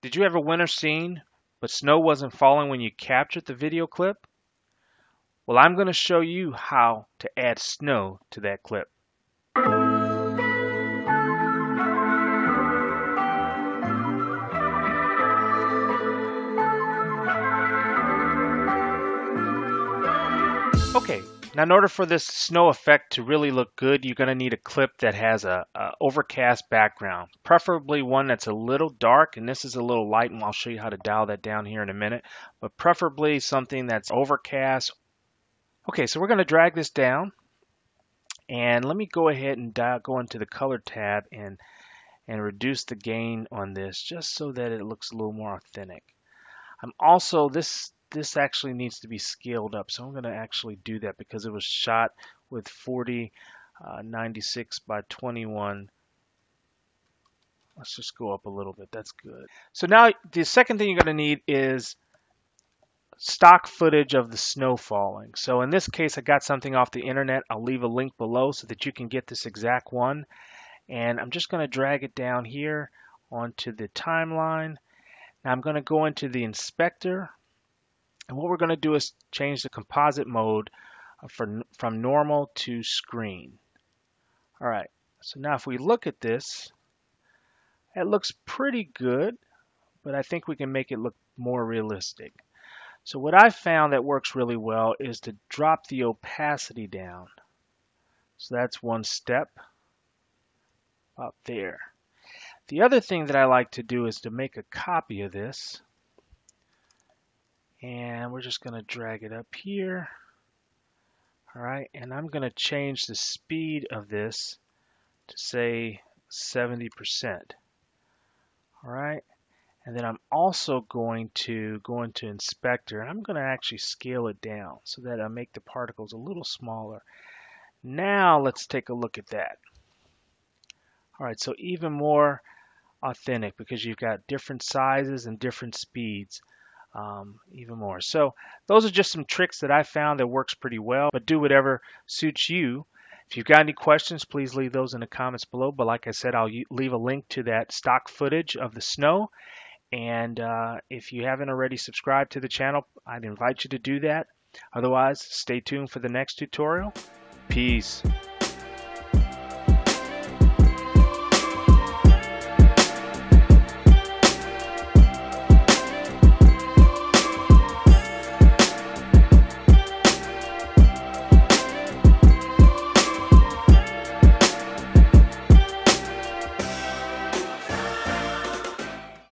Did you have a winter scene, but snow wasn't falling when you captured the video clip? Well, I'm going to show you how to add snow to that clip. Okay, now in order for this snow effect to really look good, you're going to need a clip that has a overcast background, preferably one that's a little dark, and this is a little light, and I'll show you how to dial that down here in a minute, but preferably something that's overcast. Okay, so we're going to drag this down, and let me go ahead and go into the color tab and reduce the gain on this just so that it looks a little more authentic. I'm also, this actually needs to be scaled up, so I'm going to actually do that because it was shot with 40, 96 by 21. Let's just go up a little bit. That's good. So now the second thing you're going to need is stock footage of the snow falling. So in this case, I got something off the internet. I'll leave a link below so that you can get this exact one. And I'm just going to drag it down here onto the timeline. Now I'm going to go into the inspector. And what we're going to do is change the composite mode from normal to screen. All right, so now if we look at this, it looks pretty good, but I think we can make it look more realistic. So what I found that works really well is to drop the opacity down. So that's one step up there. The other thing that I like to do is to make a copy of this. And we're just going to drag it up here. All right, and I'm going to change the speed of this to say 70%. All right, and then I'm also going to go into inspector, and I'm going to actually scale it down so that I make the particles a little smaller. Now let's take a look at that. All right, so even more authentic because you've got different sizes and different speeds. Even more. So those are just some tricks that I found that works pretty well, but do whatever suits you. If you've got any questions, please leave those in the comments below. But like I said, I'll leave a link to that stock footage of the snow. And if you haven't already subscribed to the channel, I'd invite you to do that. Otherwise, stay tuned for the next tutorial. Peace.